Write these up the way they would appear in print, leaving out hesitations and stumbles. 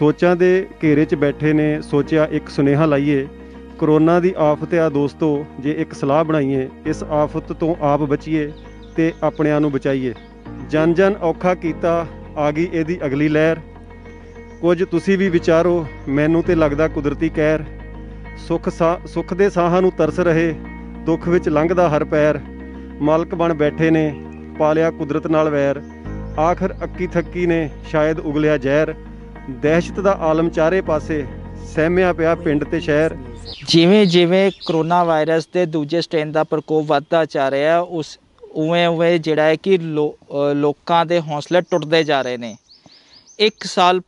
सोचा दे घेरे च बैठे ने सोचा एक सुनेहा लाइए, कोरोना दी आफत आ दोस्तों, जे एक सलाह बनाइए, इस आफत तो आप बचिए ते अपनियां नूं बचाइए। जन जन औखा कीता, आ गई इहदी अगली लहर, कुछ तुसी भी विचारो, मैनूं ते लगदा कुदरती कहर। सुख दे साहां नूं तरस रहे, दुख विच लंघदा हर पैर, मालक बन बैठे ने पालिया कुदरत नाल वैर, आखिर अक्की थक्की ने शायद उगलिया जहर, दहशत दा आलम चारे पासे, सहमिया पिया पिंड ते शहर। जिवें जिवें कोरोना वायरस के दूजे स्ट्रेन का प्रकोप बढ़ता जा रहा है, उस उवें उवें जिहड़ा है कि लोकां दे हौसले टुटते जा रहे हैं। एक साल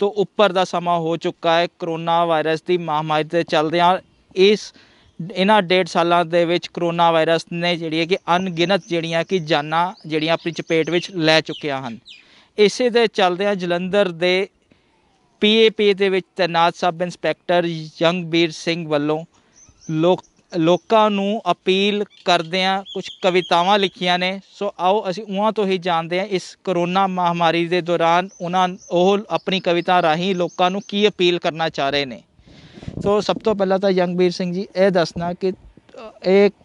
तो उपर का समा हो चुका है कोरोना वायरस की महामारी के चलदिआं। इस इन्हां डेढ़ सालों के विच कोरोना वायरस ने जिहड़ी है कि अनगिनत जिहड़ियां कि जानां जिहड़ियां अपनी चपेट विच लै चुकिया हन। इसे दे चलदिआं जलंधर दे PAP दे विच तैनात सब इंस्पैक्टर जंगवीर सिंह वालों लोकां नूं अपील करदिआं कुछ कवितावां लिखियां ने। सो आओ असीं उहां तो ही जानदे हां इस कोरोना महामारी दे दौरान ओह अपनी कविता राहीं लोकां नूं की अपील करना चाह रहे ने। सो सब तो पहला तां जंगवीर सिंह जी यह दसना कि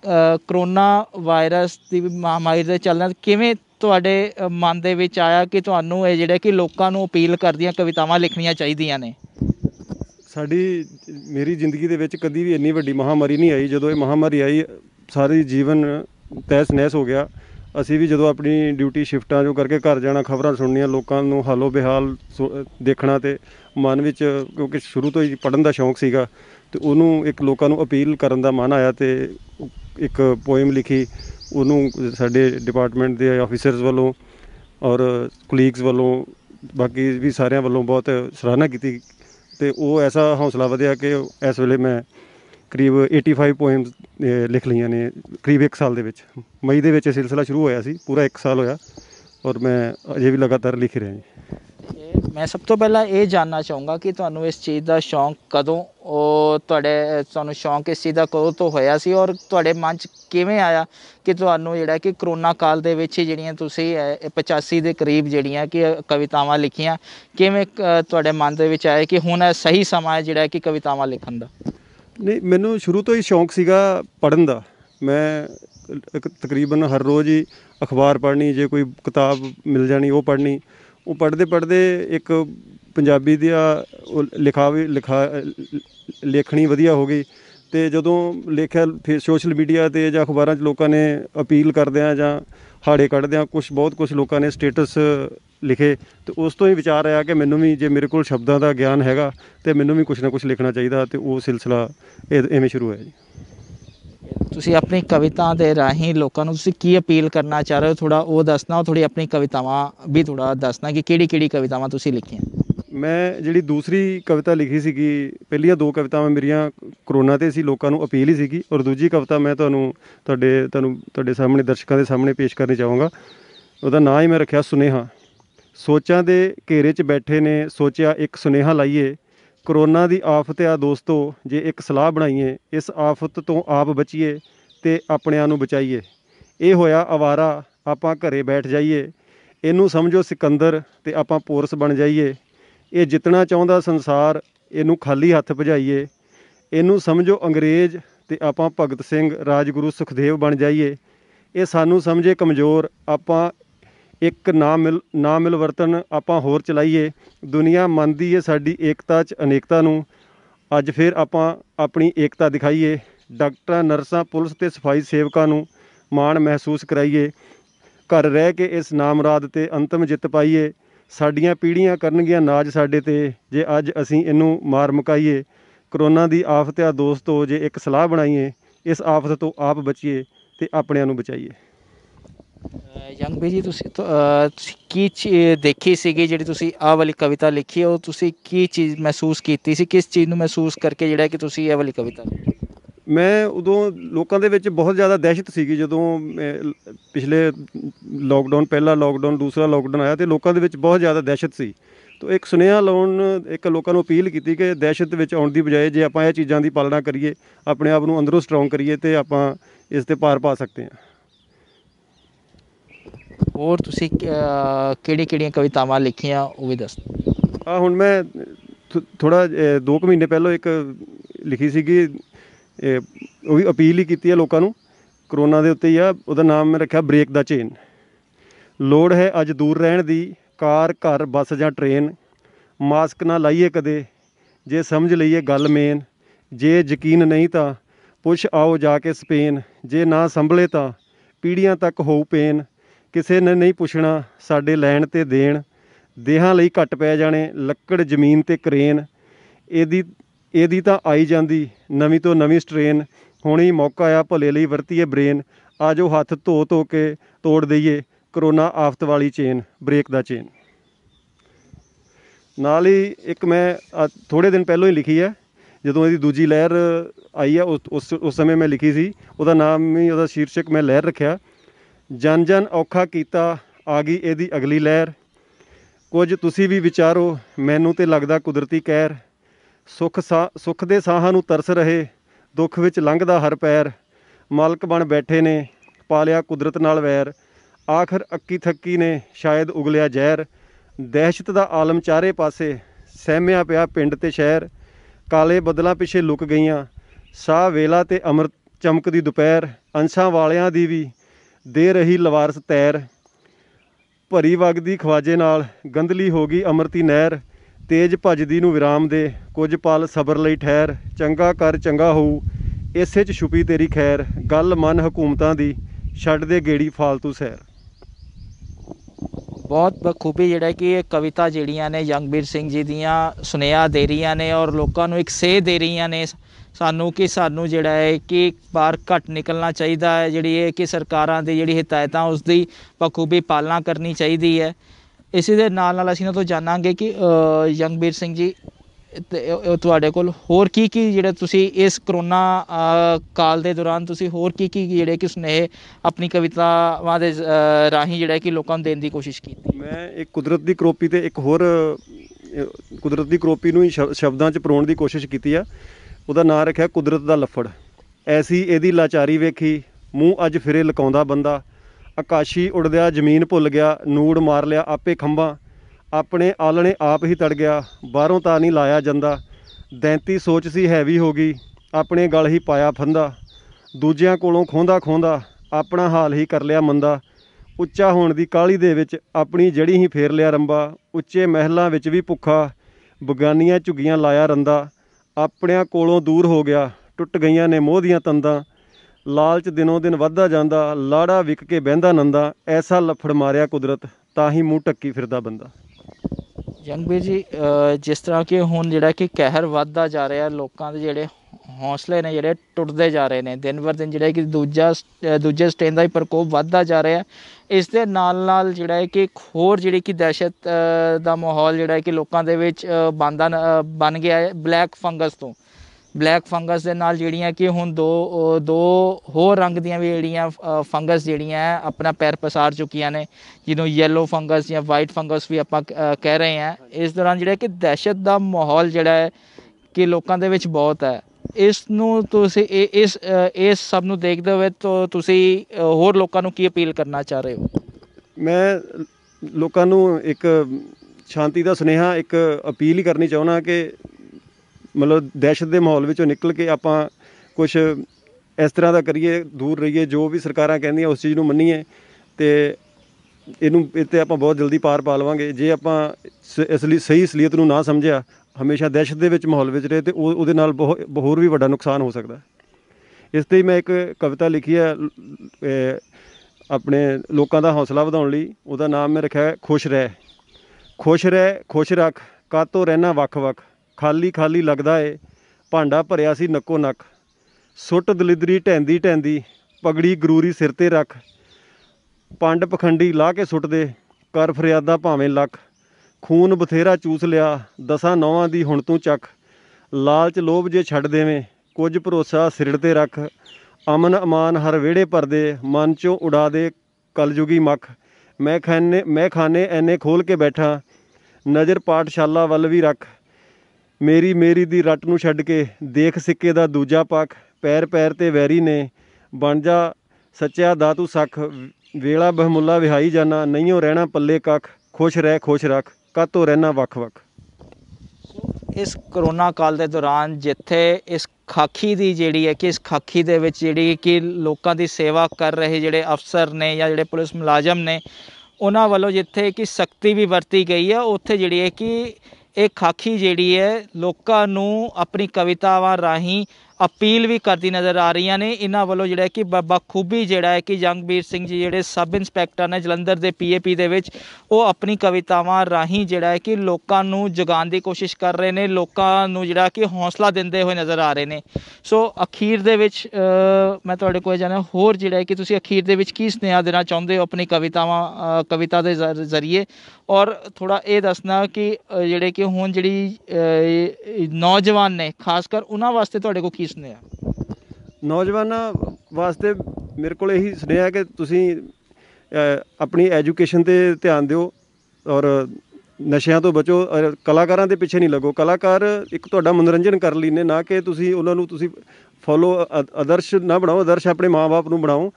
कोरोना वायरस दी महामारी दे चलदे किवें ਤੁਹਾਡੇ ਮਨ ਦੇ ਵਿੱਚ ਆਇਆ ਕਿ ਤੁਹਾਨੂੰ ਇਹ ਜਿਹੜੇ ਕਿ ਲੋਕਾਂ ਨੂੰ ਅਪੀਲ ਕਰਦੀਆਂ ਕਵਿਤਾਵਾਂ ਲਿਖਣੀਆਂ ਚਾਹੀਦੀਆਂ ਨੇ? ਸਾਡੀ ਮੇਰੀ ਜ਼ਿੰਦਗੀ ਦੇ ਵਿੱਚ ਕਦੀ ਵੀ ਇੰਨੀ ਵੱਡੀ ਮਹਾਮਾਰੀ ਨਹੀਂ ਆਈ। ਜਦੋਂ ਇਹ ਮਹਾਮਾਰੀ ਆਈ ਸਾਰੀ ਜੀਵਨ ਤਹਿਸ ਨਹਿਸ ਹੋ ਗਿਆ। ਅਸੀਂ ਵੀ ਜਦੋਂ ਆਪਣੀ ਡਿਊਟੀ ਸ਼ਿਫਟਾਂ ਜੋ ਕਰਕੇ ਘਰ ਜਾਣਾ, ਖਬਰਾਂ ਸੁਣਨੀਆਂ, ਲੋਕਾਂ ਨੂੰ ਹਾਲੋ ਬੇਹਾਲ ਦੇਖਣਾ, ਤੇ ਮਨ ਵਿੱਚ ਕਿਉਂਕਿ ਸ਼ੁਰੂ ਤੋਂ ਹੀ ਪੜ੍ਹਨ ਦਾ ਸ਼ੌਂਕ ਸੀਗਾ ਤੇ ਉਹਨੂੰ ਇੱਕ ਲੋਕਾਂ ਨੂੰ ਅਪੀਲ ਕਰਨ ਦਾ ਮਨ ਆਇਆ ਤੇ ਇੱਕ ਪੋਇਮ ਲਿਖੀ। ਉਹਨੂੰ ਸਾਡੇ ਡਿਪਾਰਟਮੈਂਟ ਦੇ ਆਫਿਸਰਸ ਵੱਲੋਂ ਔਰ ਕੁਲੀਗਸ ਵੱਲੋਂ ਬਾਕੀ ਵੀ ਸਾਰਿਆਂ ਵੱਲੋਂ ਬਹੁਤ ਸਰਾਹਨਾ ਕੀਤੀ ਅਤੇ ਉਹ ਐਸਾ ਹੌਸਲਾ ਵਧਿਆ ਕਿ ਇਸ ਵੇਲੇ ਮੈਂ ਕਰੀਬ 85 ਪੋਇਮਸ ਲਿਖ ਲਈਆਂ ਨੇ ਕਰੀਬ ਇੱਕ ਸਾਲ ਦੇ ਵਿੱਚ। ਮਈ ਦੇ ਵਿੱਚ ਇਹ ਸਿਲਸਿਲਾ ਸ਼ੁਰੂ ਹੋਇਆ ਸੀ, ਪੂਰਾ ਇੱਕ ਸਾਲ ਹੋਇਆ ਔਰ ਮੈਂ ਅਜੇ ਵੀ ਲਗਾਤਾਰ ਲਿਖ ਰਿਹਾ ਜੀ। ਮੈਂ ਸਭ ਤੋਂ ਪਹਿਲਾਂ ਇਹ ਜਾਣਨਾ ਚਾਹੂੰਗਾ ਕਿ ਤੁਹਾਨੂੰ ਇਸ ਚੀਜ਼ ਦਾ ਸ਼ੌਂਕ ਕਦੋਂ, ਉਹ ਤੁਹਾਨੂੰ ਸ਼ੌਂਕ ਇਸ ਚੀਜ਼ ਦਾ ਕਦੋਂ ਤੋਂ ਹੋਇਆ ਸੀ ਔਰ ਤੁਹਾਡੇ ਮਨ 'ਚ ਕਿਵੇਂ ਆਇਆ ਕਿ ਤੁਹਾਨੂੰ ਜਿਹੜਾ ਕਿ ਕਰੋਨਾ ਕਾਲ ਦੇ ਵਿੱਚ ਜਿਹੜੀਆਂ ਤੁਸੀਂ 85 ਦੇ ਕਰੀਬ ਜਿਹੜੀਆਂ ਕਿ ਕਵਿਤਾਵਾਂ ਲਿਖੀਆਂ, ਕਿਵੇਂ ਤੁਹਾਡੇ ਮਨ ਦੇ ਵਿੱਚ ਆਇਆ ਕਿ ਹੁਣ ਸਹੀ ਸਮਾਂ ਹੈ ਜਿਹੜਾ ਕਿ ਕਵਿਤਾਵਾਂ ਲਿਖਣ ਦਾ? ਨਹੀਂ, ਮੈਨੂੰ ਸ਼ੁਰੂ ਤੋਂ ਹੀ ਸ਼ੌਂਕ ਸੀਗਾ ਪੜ੍ਹਨ ਦਾ। ਮੈਂ ਤਕਰੀਬਨ ਹਰ ਰੋਜ਼ ਹੀ ਅਖਬਾਰ ਪੜ੍ਹਨੀ, ਜੇ ਕੋਈ ਕਿਤਾਬ ਮਿਲ ਜਾਣੀ ਉਹ ਪੜ੍ਹਨੀ। ਉਹ ਪੜ੍ਹਦੇ ਪੜ੍ਹਦੇ ਇੱਕ ਪੰਜਾਬੀ ਦਾ ਲੇਖਣੀ ਵਧੀਆ ਹੋ ਗਈ ਅਤੇ ਜਦੋਂ ਲੇਖਿਆ ਫਿਰ ਸੋਸ਼ਲ ਮੀਡੀਆ 'ਤੇ ਜਾਂ ਅਖਬਾਰਾਂ 'ਚ ਲੋਕਾਂ ਨੇ ਅਪੀਲ ਕਰਦਿਆਂ ਜਾਂ ਹਾੜੇ ਕੱਢਦਿਆਂ ਬਹੁਤ ਕੁਛ ਲੋਕਾਂ ਨੇ ਸਟੇਟਸ ਲਿਖੇ ਅਤੇ ਉਸ ਤੋਂ ਹੀ ਵਿਚਾਰ ਆਇਆ ਕਿ ਮੈਨੂੰ ਵੀ, ਜੇ ਮੇਰੇ ਕੋਲ ਸ਼ਬਦਾਂ ਦਾ ਗਿਆਨ ਹੈਗਾ ਅਤੇ ਮੈਨੂੰ ਵੀ ਕੁਛ ਨਾ ਕੁਛ ਲਿਖਣਾ ਚਾਹੀਦਾ ਅਤੇ ਉਹ ਸਿਲਸਿਲਾ ਇਵੇਂ ਸ਼ੁਰੂ ਹੋਇਆ ਜੀ। ਤੁਸੀਂ ਆਪਣੀ ਕਵਿਤਾ ਦੇ ਰਾਹੀਂ ਲੋਕਾਂ ਨੂੰ ਤੁਸੀਂ ਕੀ ਅਪੀਲ ਕਰਨਾ ਚਾਹ ਰਹੇ ਹੋ, ਥੋੜ੍ਹਾ ਉਹ ਦੱਸਣਾ। ਉਹ ਥੋੜ੍ਹੀ ਆਪਣੀ ਕਵਿਤਾਵਾਂ ਵੀ ਥੋੜ੍ਹਾ ਦੱਸਣਾ ਕਿ ਕਿਹੜੀ ਕਿਹੜੀ ਕਵਿਤਾਵਾਂ ਤੁਸੀਂ ਲਿਖੀਆਂ? ਮੈਂ ਜਿਹੜੀ ਦੂਸਰੀ ਕਵਿਤਾ ਲਿਖੀ ਸੀਗੀ, ਪਹਿਲੀਆਂ ਦੋ ਕਵਿਤਾਵਾਂ ਮੇਰੀਆਂ ਕਰੋਨਾ 'ਤੇ ਸੀ, ਲੋਕਾਂ ਨੂੰ ਅਪੀਲ ਹੀ ਸੀਗੀ, ਔਰ ਦੂਜੀ ਕਵਿਤਾ ਮੈਂ ਤੁਹਾਡੇ ਸਾਹਮਣੇ ਦਰਸ਼ਕਾਂ ਦੇ ਸਾਹਮਣੇ ਪੇਸ਼ ਕਰਨੀ ਚਾਹੂੰਗਾ। ਉਹਦਾ ਨਾਂ ਹੀ ਮੈਂ ਰੱਖਿਆ ਸੁਨੇਹਾ। ਸੋਚਾਂ ਦੇ ਘੇਰੇ 'ਚ ਬੈਠੇ ਨੇ ਸੋਚਿਆ ਇੱਕ ਸੁਨੇਹਾ ਲਾਈਏ, ਕਰੋਨਾ ਦੀ ਆਫਤ ਆ ਦੋਸਤੋ, ਜੇ ਇੱਕ ਸਲਾਹ ਬਣਾਈਏ, ਇਸ ਆਫਤ ਤੋਂ ਆਪ ਬਚੀਏ ਅਤੇ ਆਪਣਿਆਂ ਨੂੰ ਬਚਾਈਏ। ਇਹ ਹੋਇਆ ਅਵਾਰਾ ਆਪਾਂ ਘਰੇ ਬੈਠ ਜਾਈਏ, ਇਹਨੂੰ ਸਮਝੋ ਸਿਕੰਦਰ ਅਤੇ ਆਪਾਂ ਪੋਰਸ ਬਣ ਜਾਈਏ। ਇਹ ਜਿੱਤਣਾ ਚਾਹੁੰਦਾ ਸੰਸਾਰ ਇਹਨੂੰ ਖਾਲੀ ਹੱਥ ਭਜਾਈਏ, ਇਹਨੂੰ ਸਮਝੋ ਅੰਗਰੇਜ਼ ਅਤੇ ਆਪਾਂ ਭਗਤ ਸਿੰਘ ਰਾਜਗੁਰੂ ਸੁਖਦੇਵ ਬਣ ਜਾਈਏ। ਇਹ ਸਾਨੂੰ ਸਮਝੇ ਕਮਜ਼ੋਰ ਆਪਾਂ ਇੱਕ ਨਾ ਮਿਲ ਵਰਤਨ ਆਪਾਂ ਹੋਰ ਚਲਾਈਏ। ਦੁਨੀਆ ਮੰਨਦੀ ਹੈ ਸਾਡੀ ਏਕਤਾ 'ਚ ਅਨੇਕਤਾ ਨੂੰ, ਅੱਜ ਫਿਰ ਆਪਾਂ ਆਪਣੀ ਏਕਤਾ ਦਿਖਾਈਏ। ਡਾਕਟਰਾਂ, ਨਰਸਾਂ, ਪੁਲਿਸ ਅਤੇ ਸਫਾਈ ਸੇਵਕਾਂ ਨੂੰ ਮਾਣ ਮਹਿਸੂਸ ਕਰਾਈਏ। ਘਰ ਰਹਿ ਕੇ ਇਸ ਨਾਮਰਾਦ 'ਤੇ ਅੰਤਮ ਜਿੱਤ ਪਾਈਏ। ਸਾਡੀਆਂ ਪੀੜ੍ਹੀਆਂ ਕਰਨਗੀਆਂ ਨਾਜ ਸਾਡੇ 'ਤੇ ਜੇ ਅੱਜ ਅਸੀਂ ਇਹਨੂੰ ਮਾਰ ਮੁਕਾਈਏ। ਕਰੋਨਾ ਦੀ ਆਫਤ ਆ ਦੋਸਤੋ, ਜੇ ਇੱਕ ਸਲਾਹ ਬਣਾਈਏ, ਇਸ ਆਫਤ ਤੋਂ ਆਪ ਬਚੀਏ ਅਤੇ ਆਪਣਿਆਂ ਨੂੰ ਬਚਾਈਏ। ਜੰਗਵੀਰ ਜੀ, ਤੁਸੀਂ ਕੀ ਚੀਜ਼ ਦੇਖੀ ਸੀਗੀ ਜਿਹੜੀ ਤੁਸੀਂ ਆਹ ਵਾਲੀ ਕਵਿਤਾ ਲਿਖੀ, ਉਹ ਤੁਸੀਂ ਕੀ ਚੀਜ਼ ਮਹਿਸੂਸ ਕੀਤੀ ਸੀ, ਕਿਸ ਚੀਜ਼ ਨੂੰ ਮਹਿਸੂਸ ਕਰਕੇ ਜਿਹੜਾ ਕਿ ਤੁਸੀਂ ਇਹ ਵਾਲੀ ਕਵਿਤਾ? ਮੈਂ ਉਦੋਂ ਲੋਕਾਂ ਦੇ ਵਿੱਚ ਬਹੁਤ ਜ਼ਿਆਦਾ ਦਹਿਸ਼ਤ ਸੀਗੀ, ਜਦੋਂ ਪਿਛਲੇ ਲੋਕਡਾਊਨ, ਪਹਿਲਾ ਲੋਕਡਾਊਨ, ਦੂਸਰਾ ਲੋਕਡਾਊਨ ਆਇਆ ਅਤੇ ਲੋਕਾਂ ਦੇ ਵਿੱਚ ਬਹੁਤ ਜ਼ਿਆਦਾ ਦਹਿਸ਼ਤ ਸੀ। ਤਾਂ ਇੱਕ ਸੁਨੇਹਾ ਲਾਉਣ, ਇੱਕ ਲੋਕਾਂ ਨੂੰ ਅਪੀਲ ਕੀਤੀ ਕਿ ਦਹਿਸ਼ਤ ਵਿੱਚ ਆਉਣ ਦੀ ਬਜਾਏ ਜੇ ਆਪਾਂ ਇਹ ਚੀਜ਼ਾਂ ਦੀ ਪਾਲਣਾ ਕਰੀਏ, ਆਪਣੇ ਆਪ ਨੂੰ ਅੰਦਰੋਂ ਸਟਰੋਂਗ ਕਰੀਏ ਅਤੇ ਆਪਾਂ ਇਸ 'ਤੇ ਪਾਰ ਪਾ ਸਕਦੇ ਹਾਂ। ਹੋਰ ਤੁਸੀਂ ਕਿਹੜੀਆਂ ਕਿਹੜੀਆਂ ਕਵਿਤਾਵਾਂ ਲਿਖੀਆਂ ਉਹ ਵੀ ਦੱਸੋ। ਹੁਣ ਮੈਂ थोड़ा 2 महीने पहले एक लिखी सी अपील ही की लोगों को करोना के उत्ते ही आ। उसका नाम मैं रखा ब्रेक द चेन। लोड़ है अज दूर रहन दी, कार घर बस जां ट्रेन, मास्क ना लाइए कदे जे समझ लईए गल मेन, जे यकीन नहीं तो पुछ आओ जाके स्पेन, जे ना संभले तो पीढ़ियां तक हो पेन, किसी ने नहीं पुछना साडे लैण ते देण, देहां लई घट पै जाने लक्कड़ जमीन ते करेन, एदी तां आई जांदी नवीं तो नवीं स्ट्रेन, हुण ही मौका आ भले लई वरतीए ब्रेन, आजो हथ धो धो के तोड़ दईए करोना आफत वाली चेन, ब्रेक दा चेन। नाल ही एक मैं थोड़े दिन पहलों ही लिखी है, जदों इसदी दूजी लहर आई है उस समय मैं लिखी सी। उसदा नाम ही उसदा शीर्षक मैं लहर रखिया, जन जन औखा कीता आ गई इहदी अगली लहर, कुछ तुसीं भी विचारो मैनूं ते लगदा कुदरती कहर, सुख दे साहां नूं तरस रहे दुख विच लंघदा हर पैर, मालक बन बैठे ने पा लिया कुदरत नाल वैर, आखिर अक्की थक्की ने शायद उगलिया जहर, दहशत दा आलम चारे पासे सहमिया पिया पिंड ते शहर, काले बदलों पिछे लुक गईयां साह वेला ते अमृत चमकदी दोपहर, अंशां वालियां दी भी दे रही लवारस तैर, भरी वगदी खवाजे नाल गंधली हो गई अमृती नहर, तेज भजदी नूं विराम दे कुछ पल सबर लई ठहर, चंगा कर चंगा हो इसे च छुपी तेरी खैर, गल मन हुकूमतां दी छड्ड दे गेड़ी फालतू सैर। बहुत बखूबी जिहड़ा कि ये कविता जिहड़ियां ने जंगवीर सिंह जी दियां सुनेहा दे रही ने और लोगों को एक सेह दे रही ने सानू कि सानू जिहड़ा है कि बाहर घट निकलना चाहिए है, जिहड़ी है कि सरकारां दी जिहड़ी हिदायतां उसकी बखूबी पालना करनी चाहिए है। इसी दे नाल नाल असीं इन्हां तों जाणांगे कि जंगवीर सिंह जी तुहाडे कोल होर की जिहड़े तुसीं इस करोना काल दे दौरान तुसीं होर की जिहड़े कि सुनेहे अपनी कवितावां दे राहीं जिहड़ा कि लोकां नूं देण दी कोशिश कीती। मैं एक कुदरत दी करोपी ते एक होर कुदरत दी करोपी नूं शब्दां च परोण दी कोशिश कीती आ। उहदा नाम रखिया कुदरत दा लफड़। ऐसी इहदी लाचारी वेखी मूँह अज फिरे लकाउंदा बंदा, आकाशी उड़दिया जमीन भुल गया नूड़ मार लिया आपे खंबा, अपने आलने आप ही तड़ गया बाहरों तां नहीं लाया जांदा, दैंती सोच सी हैवी हो गई अपने गल ही पाया फंदा, दूजियां कोलों खोंदा खोंदा अपना हाल ही कर लिया मंदा, उच्चा होण दी काहली दे विच अपनी जड़ी ही फेर लिया रंबा, उच्चे महलां विच भी भुखा बगानियां झुग्गियां लाया रंदा, अपणियां कोलों दूर हो गया टुट गईयां ने मोह दियां तंदां, लालच दिनों दिन वधदा जांदा लाड़ा विक के बहंदा नंदा, ऐसा लफड़ मारिया कुदरत ताही मूँह टक्की फिरदा बंदा। जंगवीर जी जिस तरह कि हुण जिहड़ा कि कहर वधदा जा रहा है, लोकां दे जिहड़े हौसले ने जिहड़े टुटदे जा रहे ने, दिन बर दिन जिहड़ा कि दूजे स्ट्रेन का ही प्रकोप वधदा जा रहा है। इस दे नाल नाल जिहड़ा है कि होर जिहड़ी कि दहशत का माहौल जिहड़ा है कि लोकां दे विच बन गया है ब्लैक फंगस तो। ब्लैक फंगस दे नाल जिहड़ियां कि हुण दो होर रंग दियां भी जिहड़ियां फंगस जिहड़ियां अपना पैर पसार चुकियां ने, जिन्हों येलो फंगस या वाइट फंगस भी आपां कह रहे हैं। इस दौरान जिहड़ा कि दहशत दा माहौल जिहड़ा है कि लोकां दे विच बहुत है। इस नूं तुसीं इस सब नूं देखदे होए तो तुसीं होर लोकां नूं की अपील करना चाह रहे हो? मैं लोकां नूं एक शांति दा सुनेहा, एक अपील ही करनी चाहुंदा कि मतलब दहशत के माहौल में निकल के आप कुछ इस तरह का करिए, दूर रहिए, जो भी सरकार कहती उस चीज़ को मनीए तो इनू इतने आप बहुत जल्दी पार पा लवेंगे। जे आप सही असलीयत को ना समझिया हमेशा दहशत के माहौल में रहे तो वो बहुत होर भी वड्डा नुकसान हो सकता है। इसलिए मैं एक कविता लिखी है अपने लोगों का हौसला बढ़ाने लिए। उसका नाम मैं रखा है खुश रह। खुश रह खुश रख कातों रहना वक् वक्, खाली खाली लगता है भांडा भरिया सी नक्को नक्, सुट दलिदरी ढैंदी ढैंदी पगड़ी गरूरी सिर ते रख, पंड पखंडी लाह के सुट दे कर फरियादा भावें लख, खून बथेरा चूस लिया दसां नौवां दी हुण तूं चख, लालच लोभ जे छड्ड देवें कुछ भरोसा सिरड़ ते रख, अमन अमान हर विहड़े पर दे मन चों उड़ा दे कलयुगी मख, मैं खाने ऐने खोल के बैठा नज़र पाठशाला वल भी रख, मेरी मेरी दी रट नूं छड्ड के देख सिक्के दा दूजा पख, पैर पैर ते वैरी ने बन जा सच्चा दा तू सख, वेला बहमुला विहाई जाना नहीं हो रहना पल्ले कख, खुश रह खुश रख कातों रहना वक् वक्। इस कोरोना काल के दौरान जिथे इस खाकी की जी है कि इस खाकी दे विच जिहड़ी कि लोगों की सेवा कर रहे जोड़े अफसर ने या जोड़े पुलिस मुलाजम ने उन्होंने वालों जिथे कि सख्ती भी वरती गई है उत्थे जिहड़ी है कि एक खाकी जिहड़ी है लोगों नूं अपनी कवितावां राही अपील भी करती नज़र आ रही ने। इन्हों वालों जोड़ा कि बखूबी जोड़ा है कि जंगवीर सिंह जी जोड़े सब इंस्पैक्टर ने जलंधर के PAP दे विच वो अपनी कवितावां राही जोड़ा है कि लोगों नूं जगाने की कोशिश कर रहे हैं, लोगों नूं जोड़ा कि हौसला देंदे हुए नज़र आ रहे हैं। सो अखीर दे विच मैं तुहाडे कोल जाना होर जोड़ा है कि तुसीं अखीर दे विच की सुनेहा देना चाहुंदे हो अपनी कवितावां कविता दे जरिए, और थोड़ा ये दसना कि जोड़े कि हुण जिहड़ी नौजवान ने खासकर उन्हां वास्ते तुहाडे कोल नौजवानों वास्ते मेरे को यही सुनेहा है कि तुसी अपनी एजुकेशन ते ध्यान दो और नशे तो बचो और कलाकारों के पीछे नहीं लगो। कलाकार एक तुहाडा मनोरंजन कर लेने ना कि तुसी उन्होंने तुसी फॉलो आदर्श ना बनाओ, आदर्श अपने माँ बाप नूं बनाओ,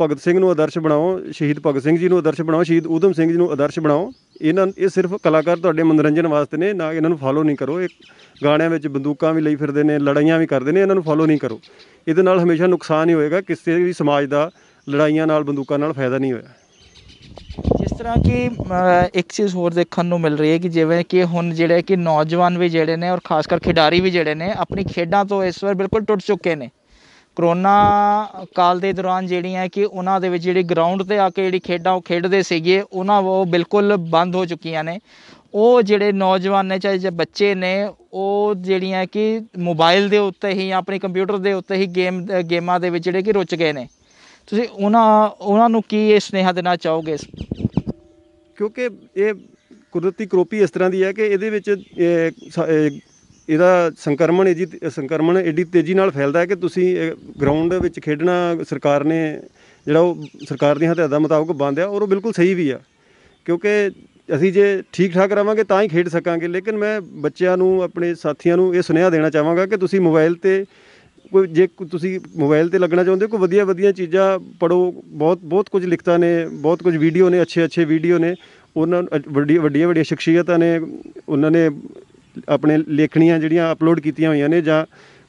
भगत सिंह नूं आदर्श बनाओ, शहीद भगत सिंह जी नूं आदर्श बनाओ, शहीद उधम सिंह जी नूं आदर्श बनाओ। ये सिर्फ कलाकार तुहाडे मनोरंजन वास्ते ने, ना इन्हां नूं फॉलो नहीं करो। गाणियां विच बंदूकां भी लई फिरदे ने, लड़ाइयां भी करदे ने, इन्हां नूं फॉलो नहीं करो। इहदे नाल हमेशा नुकसान ही होएगा, किसी भी समाज का लड़ाइयां नाल बंदूकां नाल फायदा नहीं होया। जिस तरह कि एक चीज़ होर देखने को मिल रही है कि जिवें कि हुण जिहड़े कि नौजवान भी जिहड़े ने और खासकर खिडारी भी जिहड़े ने अपनी खेडां तो इस वार बिल्कुल टुट चुके ने। कोरोना काल के दौरान जिहड़ियां कि उन्हां दे विच जिहड़ी ग्राउंड ते आके जिहड़ी खेडां ओह खेडदे सीगे उन्हां वो बिल्कुल बंद हो चुकियां ने। ਉਹ ਜਿਹੜੇ ਨੌਜਵਾਨ ਨੇ ਚਾਹੇ ਬੱਚੇ ਨੇ ਉਹ ਜਿਹੜੀਆਂ ਕਿ ਮੋਬਾਈਲ ਦੇ ਉੱਤੇ ਹੀ ਜਾਂ ਆਪਣੇ ਕੰਪਿਊਟਰ ਦੇ ਉੱਤੇ ਹੀ ਗੇਮਾਂ ਦੇ ਵਿੱਚ ਜਿਹੜੇ ਕਿ ਰੁੱਝ ਗਏ ਨੇ। ਤੁਸੀਂ ਉਹਨਾਂ ਨੂੰ ਕੀ ਇਹ ਸੁਨੇਹਾ ਦੇਣਾ ਚਾਹੋਗੇ? ਕਿਉਂਕਿ ਇਹ ਕੁਦਰਤੀ ਕਰੋਪੀ ਇਸ ਤਰ੍ਹਾਂ ਦੀ ਹੈ ਕਿ ਇਹਦੇ ਵਿੱਚ ਇਹਦਾ ਸੰਕਰਮਣ ਸੰਕਰਮਣ ਐਡੀ ਤੇਜ਼ੀ ਨਾਲ ਫੈਲਦਾ ਹੈ ਕਿ ਤੁਸੀਂ ਗਰਾਊਂਡ ਵਿੱਚ ਖੇਡਣਾ ਸਰਕਾਰ ਨੇ ਜਿਹੜਾ ਉਹ ਸਰਕਾਰ ਦੀਆਂ ਹਦਾਇਤਾਂ ਮੁਤਾਬਕ ਬੰਦ ਆ, ਔਰ ਉਹ ਬਿਲਕੁਲ ਸਹੀ ਵੀ ਆ। ਕਿਉਂਕਿ असी जे ठीक ठाक रहांगे तां ही खेड सकांगे। लेकिन मैं बच्चों नूं अपने साथियों नूं ये सुनेहा देना चाहांगा कि तुसी मोबाइल ते कोई जे तुसी मोबाइल ते लगना चाहुंदे कोई वधिया वधिया चीज़ां पढ़ो। बहुत बहुत कुछ लिखता ने, बहुत कुछ वीडियो ने, अच्छे अच्छे वीडियो ने, उन्होंने वड्डियां वड्डियां शख्सियतां ने उन्होंने अपने लेखनियां जिहड़ियां अपलोड कीतियां होईयां ने जां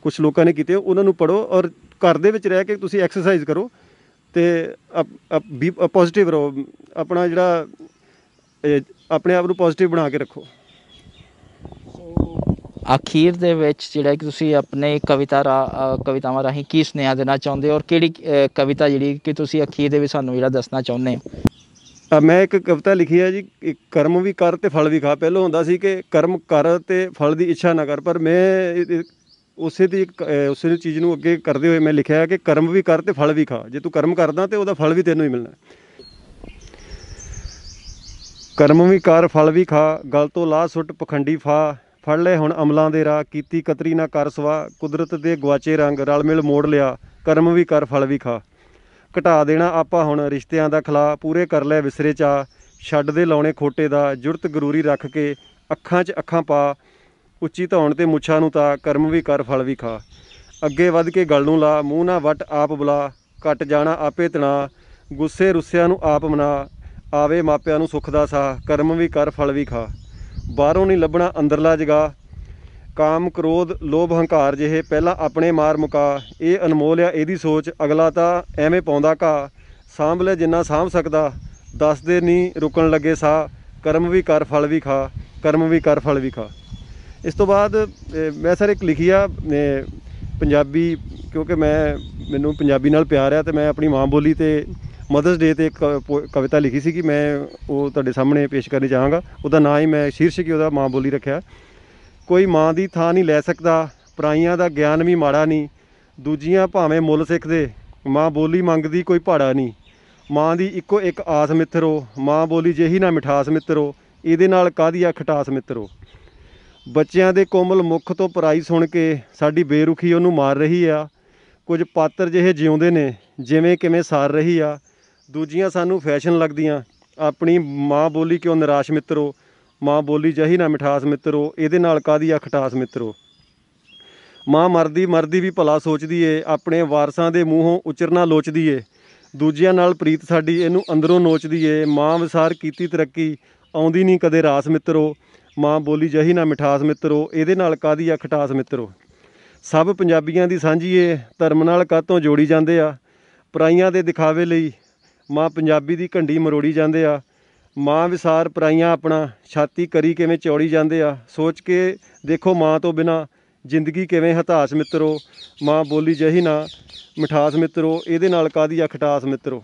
कुछ लोकां ने कीतियां, उन्हां नूं पढ़ो और घर दे विच रह के तुसी एक्सरसाइज करो ते पॉजिटिव रहो। अपना जिहड़ा अपने आप को पॉजिटिव बना के रखो। आखिर दे विच जिहड़ा कि तुसी अपने कवितावां राही की सुनेहा देना चाहुंदे हो और किहड़ी कविता जिहड़ी कि तुसी आखिर दे विच सानूं जिहड़ा दसना चाहुंदे हो? मैं एक कविता लिखी है जी, कर्म भी कर ते फल भी खा। पहले हुंदा सी कि कर्म कर ते फल दी इच्छा ना कर, पर मैं उस चीज़ नूं अगे करदे होए मैं लिखिया कि कर्म भी कर ते फल भी खा। जे तू कर्म करदा ते उहदा फल भी तैनूं ही मिलना। कर्म भी कर फल भी खा, गल तो ला सुट पखंडी फा, फड़ ले हुण अमलां दे राह, कीती कतरी ना कर सवा, कुदरत दे गवाचे रंग, रल मिल मोड़ लिया। कर्म भी कर फल भी खा, घटा देना आपां हुण रिश्तियां दा खला, पूरे कर लै विसरे चा, छड्ड दे लाउने खोटे दा, जुरत गरूरी रख के, अखां च अखां पा, उच्ची धौण ते मुच्छां नूं ता। कर्म भी कर फल भी खा, अगे वध के गल नूं ला, मूँह ना वट आप बुला, घट जाना आपे तना, गुस्से रुस्सियां नूं आप मना, आवे मापिया नूं सुख दा साह। कर्म भी कर फल भी खा, बाहरों नहीं लभना अंदरला जगा, काम क्रोध लोभ हंकार जिहे पहला अपने मार मुका, ये अनमोल आ इहदी सोच, अगला तां एवें पाउंदा घा, सांभ लै जिन्ना सांभ सकदा, दसदे नहीं रुकण लगे साह। कर्म भी कर फल भी खा, कर्म भी कर फल भी खा। इस तो बाद मैं सर एक लिखी आ पंजाबी, क्योंकि मैनूं पंजाबी नाल प्यार आ ते मैं अपनी माँ बोली ते मदर्स डे ते कविता लिखी सी कि मैं वो तुहाडे सामने पेश करनी चाहांगा। उहदा नाम ही मैं शीर्षक ही उहदा माँ बोली रखिया। कोई माँ दी थां नहीं लै सकदा, पराइयां दा ज्ञान भी माड़ा नहीं, दूजियां भावें मुल सिखदे, माँ बोली मंगदी कोई भाड़ा नहीं, माँ दी इक्को एक आस मित्रो, माँ बोली जेही ना मिठास मित्रो, इहदे नाल काहदी आ खटास मित्रो। बच्चियां दे कोमल मुख तो पराई सुण के साडी बेरुखी उहनूं मार रही आ, कुछ पात्र जिहे जिउंदे ने जिवें किवें सार रही आ, दूजियां सानू फैशन लगदियां, अपनी माँ बोली क्यों निराश मित्रो, माँ बोली जही ना मिठास मित्रो, इहदे नाल काहदी आ खटास मित्रो। माँ मरदी मरदी भी भला सोचदी ए, अपने वारसां दे मूहों उचरना लोचदी ए, दूजियां नाल प्रीत साडी इहनूं अंदरों नोचदी ए, माँ विसार कीती तरक्की, आउंदी नहीं कदे रास मित्रो, माँ बोली जही ना मिठास मित्रो, इहदे नाल काहदी आ खटास मित्रो। सब पंजाबियां दी सांझी है, धर्म नाल कातों जोड़ी जांदे आ, पराइयां दे दिखावे लई माँ पंजाबी दी घंडी मरोड़ी जांदे आ। माँ विसार पराइयां अपना, छाती करी किवें चौड़ी जांदे आ। सोच के देखो माँ तो बिना जिंदगी किवें हताश मित्रो। माँ बोली जही ना मिठास मित्रो, इहदे नाल काहदी आ खटास मित्रो।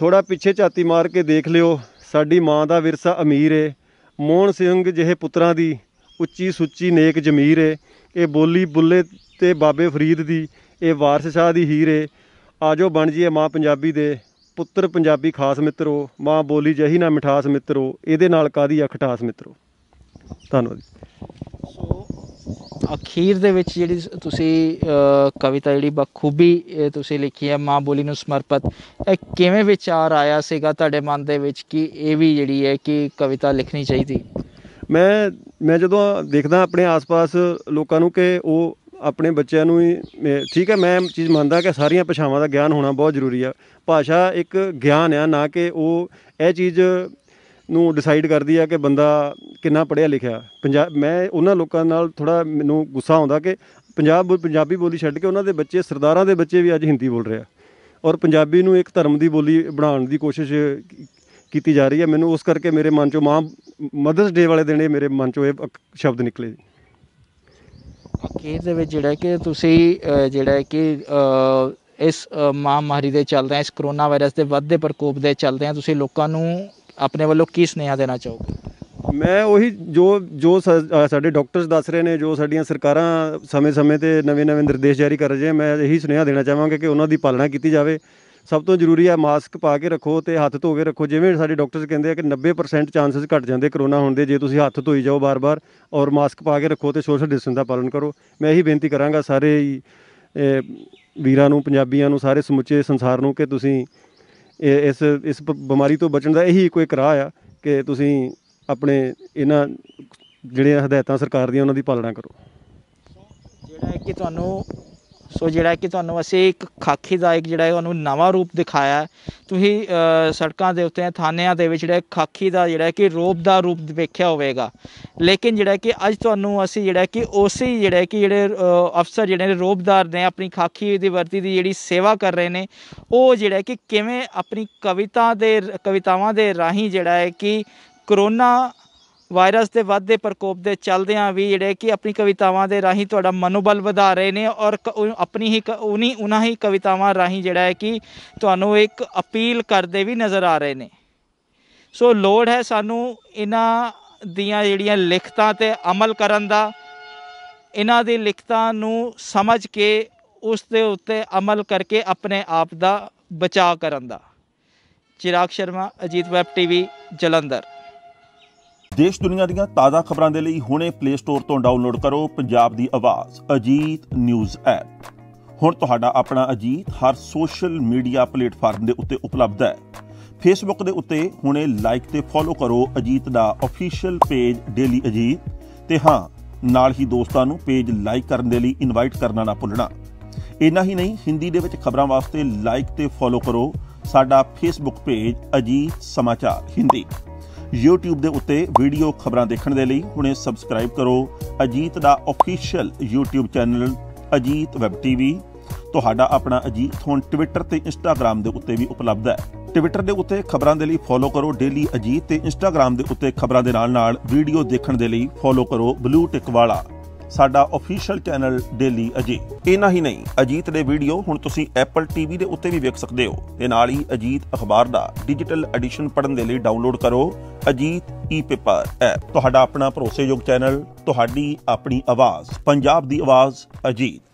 थोड़ा पिछे झाती मार के देख लियो, साडी माँ दा विरसा अमीर है। मोहन सिंह जिहे पुत्रां दी उच्ची सुच्ची नेक जमीर है। ये बोली बुल्ले ते बाबे फरीद दी, ये वारिस शाह दी हीर है। आजो बन जाइए माँ पंजाबी दे पुत्र पंजाबी खास मित्रो। माँ बोली जही ना मिठास मित्रो, इहदे नाल काहदी आ खटास मित्रो। धन्नवाद जी। सो अखीर दे विच जिहड़ी तुसीं कविता जिहड़ी बखूबी तुसीं लिखी है माँ बोली नूं समर्पित, इह किवें विचार आया सीगा तुहाडे मन दे विच कि इह वी जिहड़ी है कि कविता लिखनी चाहिदी? मैं जदों देखदा अपने आस-पास लोकां नूं कि ओह अपने बच्चों ही ठीक है, मैं चीज़ मानता कि सारिया भाषावां का ज्ञान होना बहुत जरूरी है। भाषा एक ज्ञान है, ना कि वो यह चीज़ नू डिसाइड करती है कि बंदा कितना पढ़िया लिखा। मैं उन्होंने लोगों नाल थोड़ा मैनू गुस्सा आता कि पंजाबी बोली छड्ड के उन्होंने बच्चे सरदारां दे बच्चे भी अज हिंदी बोल रहे हैं और पंजाबी नू एक धर्म की बोली बनाने की कोशिश की जा रही है। मैनू उस करके मेरे मन चो माँ मदरस डे वाले दिन मेरे मन चो यह शब्द निकले। अखीर दे विच जिहड़ा कि तुसीं जिहड़ा कि इस महामारी के चलदे इस करोना वायरस के वधदे प्रकोप के चलदे तुसीं लोकां नूं अपने वालों की सुनेहा देना चाहोगे? मैं वही जो जो साडे डॉक्टर्स दस रहे हैं, जो साडियां सरकारां समय समय ते नवे नवे निर्देश जारी कर रहे हैं, मैं यही सुनेहा देना चाहांगा कि उन्हां दी पालना की जाए। सब तो जरूरी है मास्क पा के रखो तो हथ धो के रखो। जिवें साडे डॉक्टर्स कहंदे आ कि 90% चांसेस घट जाते करोना होने के जे तुसीं हथ धोई जाओ बार बार और मास्क पा के रखो तो सोशल डिस्टेंस का पालन करो। मैं यही बेनती कराँगा सारे वीरां नूं, पंजाबियां नूं, सारे समुचे संसार नूं कि तुसीं इस बीमारी तो बचण दा यही कोई राह आ कि तुसीं अपने इन्हां जिहड़ियां हिदायतां सरकार दीआं उन्हां दी पालना करो। जिहड़ा कि तुहानू सो जिहड़ा कि तुहानू असीं एक खाकीदायक जिहड़ा तुहानू नवां रूप दिखाया, तुसीं सड़कां दे उत्ते थाणिਆਂ दे विच खाकी दा जिहड़ा कि रोप दा रूप वेख्या होवेगा, लेकिन जिहड़ा कि अज तुहानू असीं जिहड़ा कि उसी जिहड़े कि जिहड़े अफसर जिहड़े रोपदार ने अपनी खाकी दी वर्ती दी जिहड़ी सेवा कर रहे ने, ओह जिहड़ा कि किवें अपनी कवितावां दे राहीं जिहड़ा है कि करोना वायरस के वाधे प्रकोप के चलद्या भी जोड़े कि अपनी कवितावां दे राही तुहाडा मनोबल वधा रहे हैं और अपनी ही उन्हीं कवितावां राही जोड़ा है कि तुहानू एक अपील करते भी नज़र आ रहे हैं। सो लोड़ है सानू इन्हां दियां जिहड़ियां लिखतां ते अमल करन दा, इन्हां दी लिखतां नू समझ के उस दे उत्ते अमल करके अपने आप का बचाव करन दा। Chirag Sharma, Ajit web TV, Jalandhar. देश दुनिया ਦੀਆਂ ਤਾਜ਼ਾ ਖਬਰਾਂ ਦੇ ਲਈ ਹੁਣੇ ਪਲੇ ਸਟੋਰ ਤੋਂ ਡਾਊਨਲੋਡ ਕਰੋ ਪੰਜਾਬ ਦੀ ਆਵਾਜ਼ ਅਜੀਤ ਨਿਊਜ਼ ਐਪ। ਹੁਣ ਤੁਹਾਡਾ ਆਪਣਾ ਅਜੀਤ ਹਰ ਸੋਸ਼ਲ ਮੀਡੀਆ ਪਲੇਟਫਾਰਮ ਦੇ ਉੱਤੇ ਉਪਲਬਧ ਹੈ। ਫੇਸਬੁੱਕ ਦੇ ਉੱਤੇ ਹੁਣੇ ਲਾਈਕ ਤੇ ਫੋਲੋ ਕਰੋ ਅਜੀਤ ਦਾ ਅਫੀਸ਼ੀਅਲ ਪੇਜ ਡੇਲੀ ਅਜੀਤ, ਤੇ ਹਾਂ ਨਾਲ ਹੀ ਦੋਸਤਾਂ ਨੂੰ ਪੇਜ ਲਾਈਕ ਕਰਨ ਦੇ ਲਈ ਇਨਵਾਈਟ ਕਰਨਾ ਨਾ ਭੁੱਲਣਾ। ਇੰਨਾ ਹੀ ਨਹੀਂ, ਹਿੰਦੀ ਦੇ ਵਿੱਚ ਖਬਰਾਂ ਵਾਸਤੇ ਲਾਈਕ ਤੇ ਫੋਲੋ ਕਰੋ ਸਾਡਾ ਫੇਸਬੁੱਕ ਪੇਜ ਅਜੀਤ ਸਮਾਚਾਰ ਹਿੰਦੀ। YouTube ਦੇ ਉੱਤੇ ਵੀਡੀਓ ਖਬਰਾਂ ਦੇਖਣ ਦੇ ਲਈ ਹੁਣੇ ਸਬਸਕ੍ਰਾਈਬ ਕਰੋ ਅਜੀਤ ਦਾ official YouTube channel Ajit web TV. ਤੁਹਾਡਾ ਆਪਣਾ ਅਜੀਤ ਹੁਣ ਟਵਿੱਟਰ ਤੇ ਇੰਸਟਾਗ੍ਰਾਮ ਦੇ ਉੱਤੇ ਵੀ ਉਪਲਬਧ ਹੈ। ਟਵਿੱਟਰ ਦੇ ਉੱਤੇ ਖਬਰਾਂ ਦੇ ਲਈ ਫੋਲੋ ਕਰੋ ਡੇਲੀ ਅਜੀਤ ਤੇ ਇੰਸਟਾਗ੍ਰਾਮ ਦੇ ਉੱਤੇ ਖਬਰਾਂ ਦੇ ਨਾਲ-ਨਾਲ ਵੀਡੀਓ ਦੇਖਣ ਦੇ ਲਈ ਫੋਲੋ ਕਰੋ ਬਲੂ ਟਿਕ ਵਾਲਾ ਸਾਡਾ ਆਫੀਸ਼ੀਅਲ ਚੈਨਲ ਡੇਲੀ ਅਜੀਤ। ਇੰਨਾ ਹੀ ਨਹੀਂ, ਅਜੀਤ ਦੇ ਵੀਡੀਓ ਹੁਣ ਤੁਸੀਂ ਐਪਲ ਟੀਵੀ ਦੇ ਉੱਤੇ ਵੀ ਵੇਖ ਸਕਦੇ ਹੋ ਤੇ ਨਾਲ ਹੀ ਅਜੀਤ ਅਖਬਾਰ ਦਾ ਡਿਜੀਟਲ ਐਡੀਸ਼ਨ ਪੜ੍ਹਨ ਦੇ ਲਈ ਡਾਊਨਲੋਡ ਕਰੋ ਅਜੀਤ ਈ-ਪੇਪਰ ਐਪ। ਤੁਹਾਡਾ ਆਪਣਾ ਭਰੋਸੇਯੋਗ ਚੈਨਲ, ਤੁਹਾਡੀ ਆਪਣੀ ਆਵਾਜ਼, ਪੰਜਾਬ ਦੀ ਆਵਾਜ਼ ਅਜੀਤ।